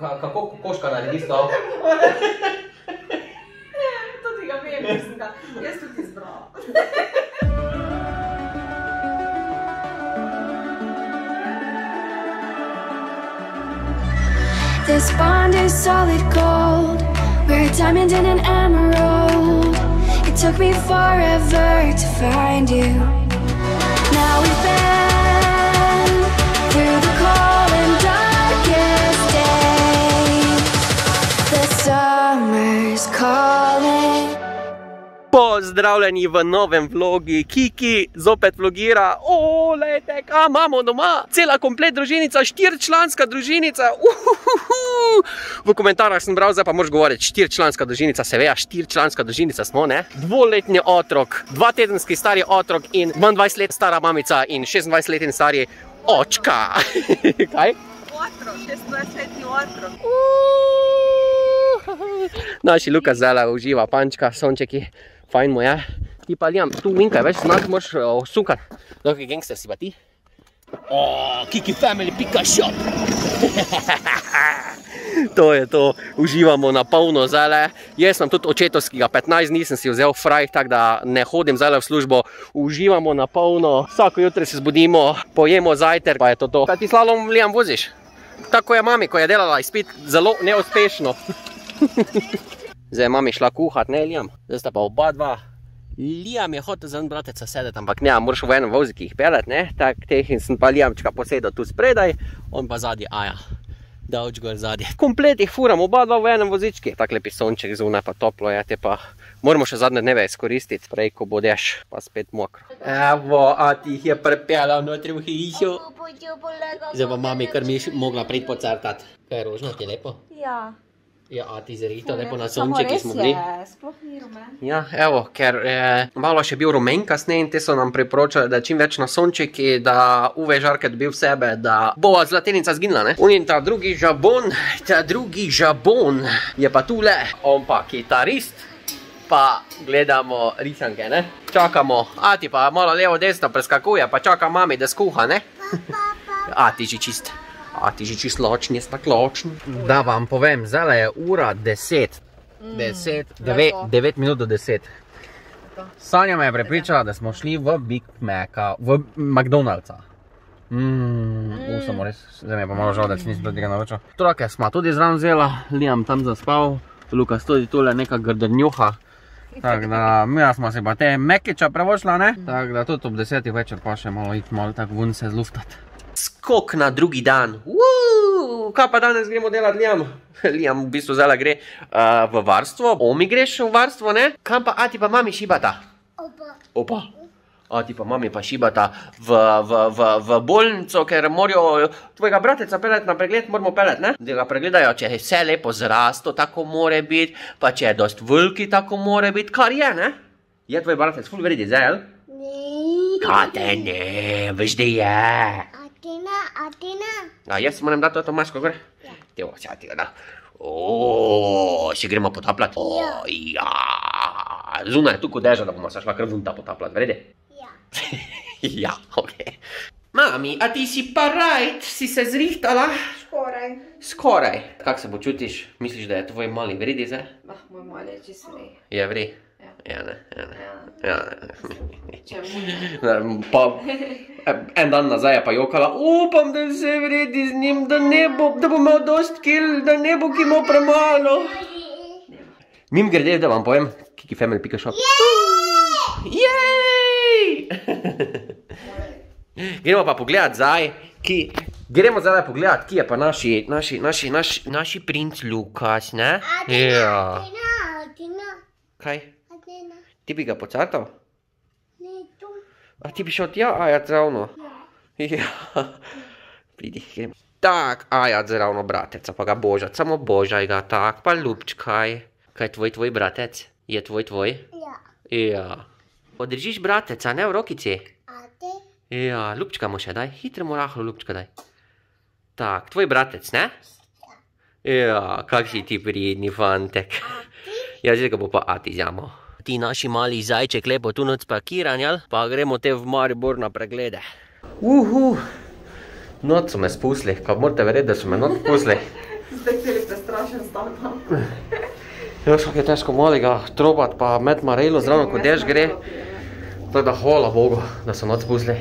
Kako kokoška naredi stav? Tudi ga vem, mislim da. Jaz tudi izbrala. This bond is solid gold. We're a diamond and an emerald. It took me forever to find you. Now we've been through the cold and darkest days. The summer's calling. Pozdravljeni v novem vlogu. Kiki zopet vlogira. Olejte, kaj imamo doma? Cela komplet družinica, štirčlanska družinica. V komentarjih sem bral, zdaj pa moraš govoriti štirčlanska družinica, seveda štirčlanska družinica smo, ne? Dvoletni otrok, dvatedenski stari otrok in 22 let stara mamica in 26 let in stari očka. Kaj? Otrok, 26-letni otrok. Naši Luka zdaj uživa, pančka, sončeki, fajn mu je. Ti pa Lijam, tu minkaj, več znati moraš osukati. Dokaj gangster si pa ti? kikifamily.shop. To je to, uživamo na polno zdaj. Jaz sem tudi očetovskega, 15 dni sem si vzel fraj, tako da ne hodim zdaj v službo. Uživamo na polno, vsako jutro se zbudimo, pojemo zajtrk, pa je to to. Kaj ti slalom, Lijam, voziš? Tako je mami, ko je delala izpit, zelo neuspešno. Zdaj je mami šla kuhat, ne Lijam? Zdaj sta pa oba dva. Lijam je hotel za en brateca sedeti, ampak ne, moraš v enem voziki jih pelet, ne? Tak teh in sem pa Lijamčka posedel tu spredaj, on pa zadnji, aja, davč gor zadnji. Komplet jih furam, oba dva v enem vozički. Tak lepi sonček zunaj, pa toplo je, te pa moramo še zadnje dneve izkoristiti, prej ko bodeš, pa spet mokro. Evo, a ti jih je prepelal notri v hišo. Zdaj pa mami kar mi je mogla prid pocertati. Kaj je rožno, ti je lepo? Ja. Ja, a ti zrihto lepo na sonče, ki smo bili. Sploh ni rumen. Ja, evo, ker malo še bil rumen kasneje in te so nam priporočali, da čim več na sončeki, da UV žarke dobil v sebe, da bova zlatenica zginila, ne? In ta drugi žabon je pa tule. On pa kitarist, pa gledamo risanke, ne? Čakamo, a ti pa malo levo desno preskakuje, pa čaka mami, da skuha, ne? A ti že čist. A ti že čist ločen, jaz tako ločen. Da vam povem, zdaj je ura 9:50. Sanja me je prepričala, da smo šli v Big Maca, v McDonald'sa. Samo res, zdaj mi je pa malo žal, da si nisem do tega naročil. Troke smo tudi zraven vzela, Lijam tam zaspal, Lukas tudi tole neka grdrnjuha. Tako da, mi smo se pa te Mekiča prevošla, ne? Tako da tudi ob 10:00 večer pa še malo iti, malo tako vun se zluftati. Skok na drugi dan. Kaj pa danes gremo delati, Lijam? Lijam v bistvu zdaj gre v varstvo. Omi greš v varstvo, ne? Kam pa ati pa mami šibata? Opa. Opa. Ati pa mami pa šibata v bolnico, ker morajo tvojega brateca peleti na pregled, moramo peleti, ne? Da ga pregledajo, če je vse lepo zrasto, tako more biti, pa če je dost veliki, tako more biti, kar je, ne? Je tvoj bratec ful vredi, zdaj, jel? Ne. Kate ne, veš, da je. Atina. Jaz moram dati to masko gor? Ja. Te bo, vse ti ga da. Oooo, še gremo potapljati? Ja. Zuna je tukaj deža, da bomo se šla kar vunta potapljati, vrede? Ja. Ja, okej. Mami, a ti si pa rajt, si se zrihtala? Skoraj. Skoraj. Kako se počutiš? Misliš, da je tvoj mali vredi zdaj? Moj mali je čist vrej. Je vrej? Ja, ne. En dan nazaj je pa jokala, upam, da vse vredi z njim, da bo imel dost kil, da ne bo imel premalo. Mim grede, da vam povem, kikifamily.shop. Jej! Gremo pa pogledati zdaj, ki... Gremo zdaj pogledati, ki je pa naši princ Lukas, ne? Ja. Kaj? Ti bi ga pocartal? Ne, tu. A ti bi šel tja, ajat zravno? Ja. Pridi, gremo. Tak, ajat zravno brateca, pa ga božat, samo božaj ga, tak, pa ljubčkaj. Kaj, tvoj bratec? Je tvoj? Ja. Ja. Podržiš brateca, ne, v rokici? A ti? Ja, ljubčka mu še daj, hitro mu rahlo ljubčka daj. Tak, tvoj bratec, ne? Ja. Ja, kak si ti pridni fantek. Jaz zdaj ga bo pa ati zjamo. Ti naši mali zajček lepo tu noč spakiran, jel? Pa gremo te v Maribor na preglede. Noč so me spusli, kaj morate verjeti, da so me noč spusli. Zdaj celi prestrašen stavljam. Još kako je težko malega trobat pa med Marelo zravno ko dež gre. Tako da hvala Bogu, da so noc pustili.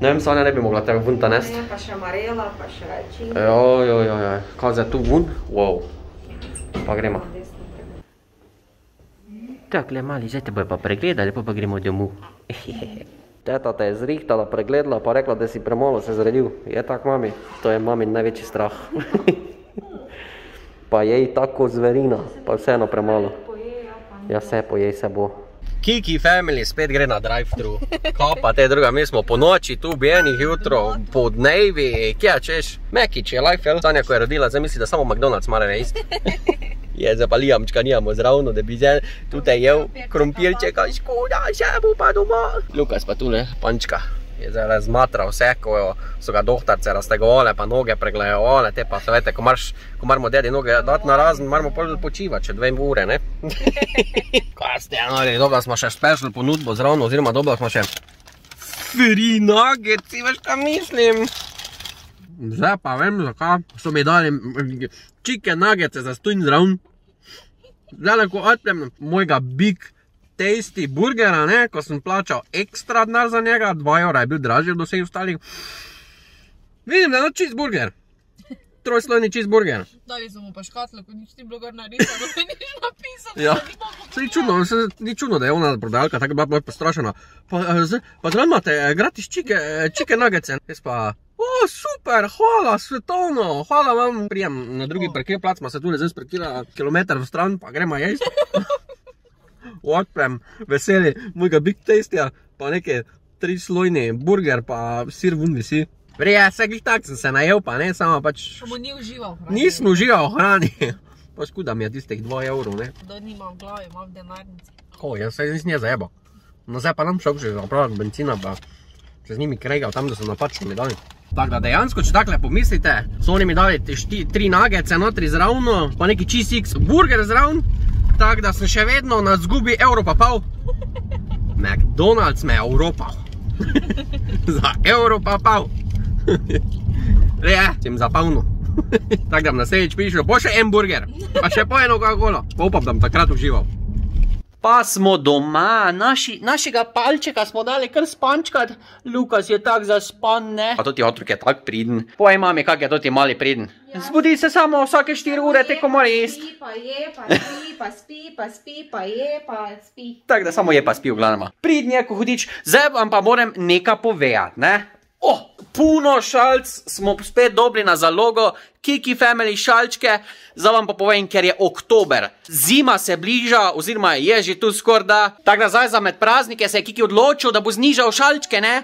Ne vem, Sanja ne bi mogla tega vun ta nest. Ne, pa še Marela, pa še čini. Joj, kaj zdaj tu vun? Wow. Pa gremo. Takle mali, zdaj te bojo pa pregledali, pa gremo domov. Teta te je zrihtala, pregledala, pa rekla, da si premalo se zredil. Je tak, mami? To je mamin največji strah. Pa jej tako zverina, pa vseeno premalo. Ja, vse pojej, se bo. Kiki Family spet gre na drive-thru. Kaj pa te druga, mi smo po noči tu, bijenih jutro, po dnevi, kje češ? Mekič je life, ja? Sanja, ko je rodila, zdaj misli, da samo McDonald's mora isti. Je, zdaj pa lijamčka nijamo zravno, da bi zdaj tukaj jel krompirčeka, škoda, še bo pa doma. Lukas pa tu, ne, pančka. Je zdaj razmatral vse, ko so ga dohtarce raztegovale, pa noge preglejevale, te pa se vete, ko moramo dedi noge dati na razen, moramo počivati še 2 ure, ne? Kaj ste, no, dobila smo še special ponudbo zravno, oziroma dobila smo še free nuggets, si veš, kaj mislim? Zdaj pa vem, zakaj so mi dali chicken nuggets za stojn zravno. Zdaj, ko odplem mojega big tasty burgera, ne, ko sem plačal ekstra denar za njega, 2 evra je bil dražji od vseh ostalih. Vidim, da je no cheeseburger. Trojslojni cheeseburger. Dali so mu pa škatlo, ko nič ni bilo gor narisano, da nič napisano. Ja, ni čudno, da je ona prodajalka, tako je bila postrašena. Pa zdaj imate gratis chicken nuggets. Jaz pa, o, super, hvala, svetovno, hvala vam. Prijem na drugi parkir plac, ma se tudi zdaj sparkira kilometer v stran, pa gremo jesti. Odprem, veseli mojega big tastija, pa neke 3-slojni burger, pa sir vun visi. Vrija, vse glih tak sem se najel, pa ne, sama pač... Samo ni užival v hrani. Nisem užival v hrani. Pa škuda mi je tistih 2 evrov, ne. Kdo nima v glavi, ima v denarnici. Ho, jaz se nisem je zajebal. No zdaj pa nam šel še zapravljati bencina, pa se z njimi kregal tam, da so napačno mi dali. Tako da dejansko, če takle pomislite, so oni mi dali 3 nuggetce notri zravno, pa neki cheese burger zravno. Tako da sem še vedno na zgubi evro pa pol. McDonald's me je evropal. Za evro pa pol. Reje, sem zapavno. Tako da v naslednjič prišel, bo še en burger, pa še po eno Coca-Cola. Pa upam, da bom takrat užival. Pa smo doma, našega palčeka smo dali kar spančkat. Lukas je tak zaspan, ne. Pa to ti otrok je tak priden. Povej mami, kak je to ti mali priden. Zbudi se samo vsake 4 ure, teko mora jesti. Pa je, pa spi, pa spi, pa spi, pa je, pa spi. Tako da samo je pa spi v glavnem. Pridni je, ko hudič. Zdaj vam pa moram nekaj povedati, ne? Oh, puno šalc smo spet dobili na zalogo. Kiki Family šalčke. Zdaj vam pa povem, ker je oktober. Zima se bliža, oziroma je že tu skorda. Tako da zdaj za med praznike se je Kiki odločil, da bo znižal šalčke, ne?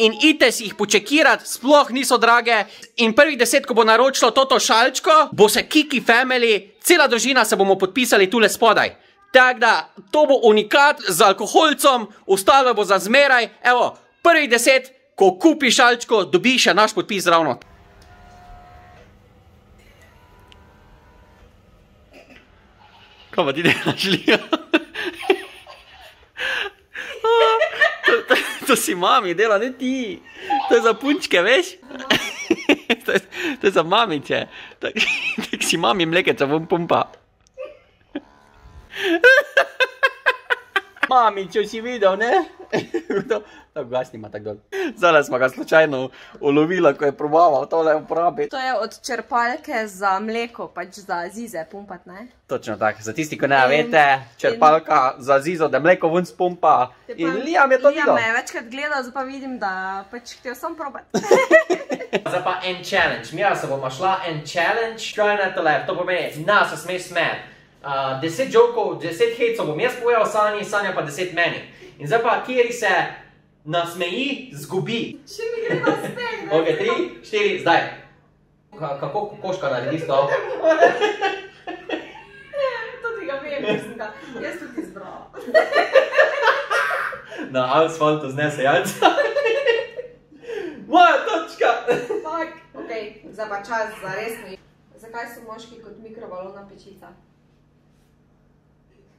In ite si jih počekirati, sploh niso drage. In prvih 10, ko bo naročilo toto šalčko, bo se Kiki Family, cela družina se bomo podpisali tule spodaj. Tako da to bo unikat z alkoholcem, ostalo bo za zmeraj. Evo, prvih 10, ko kupi šalčko, dobi še naš podpis ravno. Kaj pa ti delaš, Lija? To si mami dela, ne ti. To je za punčke, veš? To je za mamice. Tak si mami mlekeca vom pumpa. Mami, če si videl, ne? Tako glasni ima tako dol. Zdaj smo ga slučajno ulovila, ko je probaval tole uporabiti. To je od črpalke za mleko, pač za zize pumpat, ne? Točno tak, za tisti, ko ne vete, črpalka za zizo, da mleko vun spumpa. In Lijam je to videl. Lijam me je večkrat gledal, zdaj pa vidim, da pač htio sam probat. Zdaj pa en challenge, Mira se bova šla en challenge, try not to laugh, to pomeni, nas se smeš smeti. 10 jokov, 10 hecov bom jaz povedal Sanji, Sanja pa 10 meni. In zdaj pa, kjeri se nasmeji, zgubi. Še mi gre na smeh, ne? Ok, 3, 4, zdaj. Kako kokoška naredi to? Tudi ga vem, mislim ga. Jaz tudi izbrala. Na asfaltu znese jajca. Moja točka! Fuck! Ok, zdaj pa čas za resni. Zakaj so moški kot mikrovalona pečica?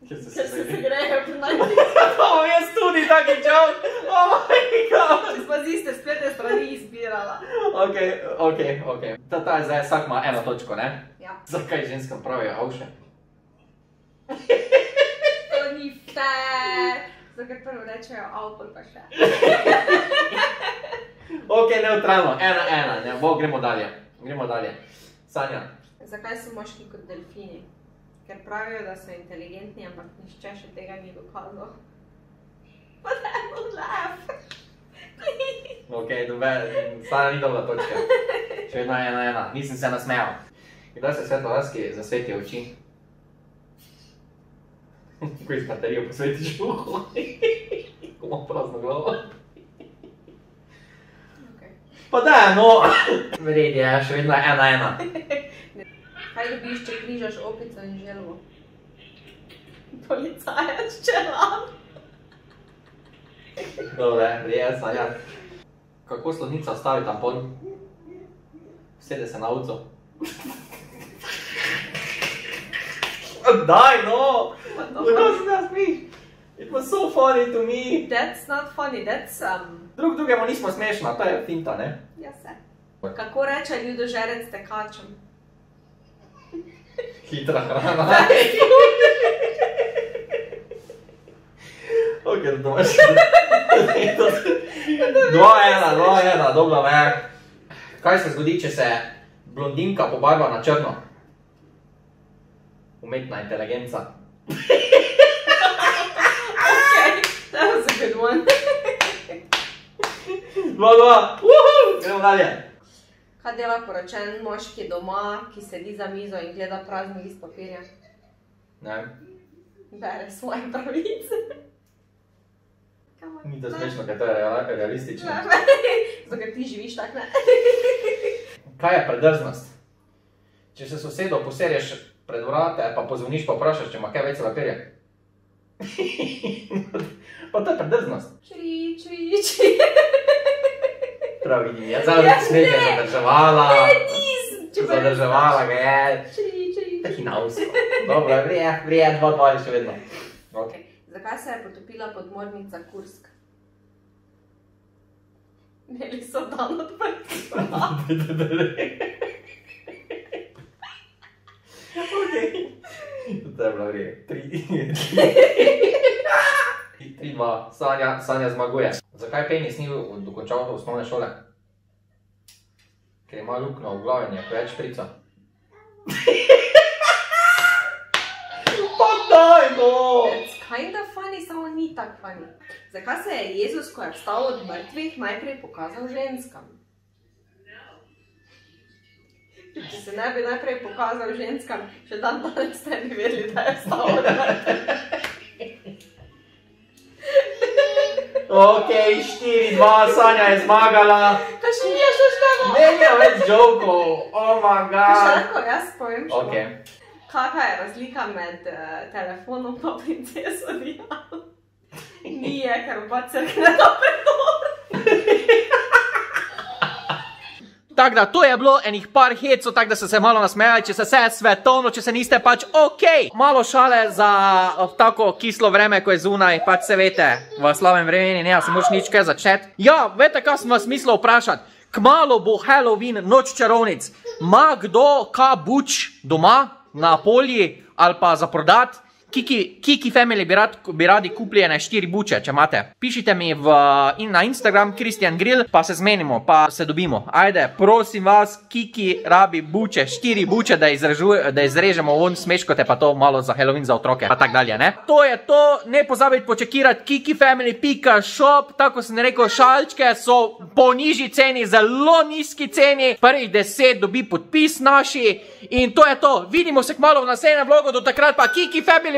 Ker se segreje v najbolj. To bom jaz tudi taki joke. Oh my god. Če smo z iste spletne strani izbirala. Ok. Ta je zdaj vsak ima eno točko, ne? Ja. Zakaj ženskam pravijo avše? To ni fair. Zakaj prvo rečejo avpol pa še. Ok, neutralno. Ena. Ne bo, gremo dalje. Sanja. Zakaj so moški kot delfini? Ker pravijo, da so inteligentni, ampak nišče še tega ni dokazal. But I will laugh. Please. Ok, Sanja ni dobra točka. Še vedno ena. Nisem se nasmejal. Kdaj se svetlolaski zasvetijo oči? Ko iz baterijo posvetiš uho? Ko ima prazno glavo? Pa daj, no! Vredi je, še vedno ena. Kaj dobiš, če križaš opico in želvo? Policajač čelan. Dobre, je Sanja. Kako slodnica stavi tampon? Sede se na uco. Daj, no! Kako si nas smiš? It was so funny to me. That's not funny, that's... Drug drugemu nismo smešna, to je finta, ne? Ja se. Kako reče ljudožerec tekačem? Hitra hrana. Ok, doma še. 2-1, dobra me. Kaj se zgodi, če se blondinka pobarva na črno? Umetna inteligenca. Ok, that was a good one. 2-2, gremo dalje. Kaj dela poročen moški doma, ki sedi za mizo in gleda prazni list papirja? Ne vem. Bere svoje pravice. Ni to smešno, kaj to je realistično. Zakaj ti živiš tak, ne? Kaj je predrznost? Če se sosedo poserješ pred vrate, pa pozvoniš pa vprašaš, če ima kaj več papirja. Pa to je predrznost. Čri. Prav vidim, jaz svet je zadrževala. Ne, nisem. Zadrževala ga je. Čri. Tako hinavsko. Dobro, vrije, 2-2 je še vedno. Zakaj se je potopila podmornica Kursk? Imeli so dan odprti vrata. To je bilo vrije. 3-2, Sanja zmaguje. Zakaj penis ni dokončal osnovne šole? Ker ima lukno v glavi in je preveč šprica. Pa daj, no! That's kinda funny, samo ni tak funny. Zakaj se je Jezus, ko je vstal od mrtvih, najprej pokazal ženskam? Če se ne bi najprej pokazal ženskam, še dan danes ne bi vedeli, da je vstal od mrtvih. Ok, 4-2, Sanja je zmagala. To še nije še štemo. Menja več jokov, oh my god. Še lahko jaz povem še. Ok. Kaka je razlika med telefonom pa princeso Diano? Nije, ker oba crkne na predor. Tak da, to je bilo enih par hecov, tak da ste se malo nasmejali, če se vse svetovno, če se niste, pač ok. Malo šale za tako kislo vreme, ko je zunaj, pač se vete, v slavem vremeni, ne, se moraš nič kaj začeti. Ja, vete, kaj sem vas mislil vprašati, kmalo bo Halloween, noč čarovnic, ma kdo ka buč doma, na polji, ali pa za prodati. Kiki Family bi radi kupili ene 4 buče, če imate. Pišite mi na Instagram Kristijan Grill, pa se zmenimo, pa se dobimo. Ajde, prosim vas, Kiki rabi buče, 4 buče, da izrežemo von smeškote, pa to malo za Halloween za otroke, pa tak dalje, ne? To je to, ne pozabiti počekirati kikifamily.shop, tako sem rekel, šalčke so po nižji ceni, zelo nizki ceni, prvih 10 dobi podpis naši in to je to. Vidimo se kmalo v naslednjem vlogu, do takrat pa Kiki Family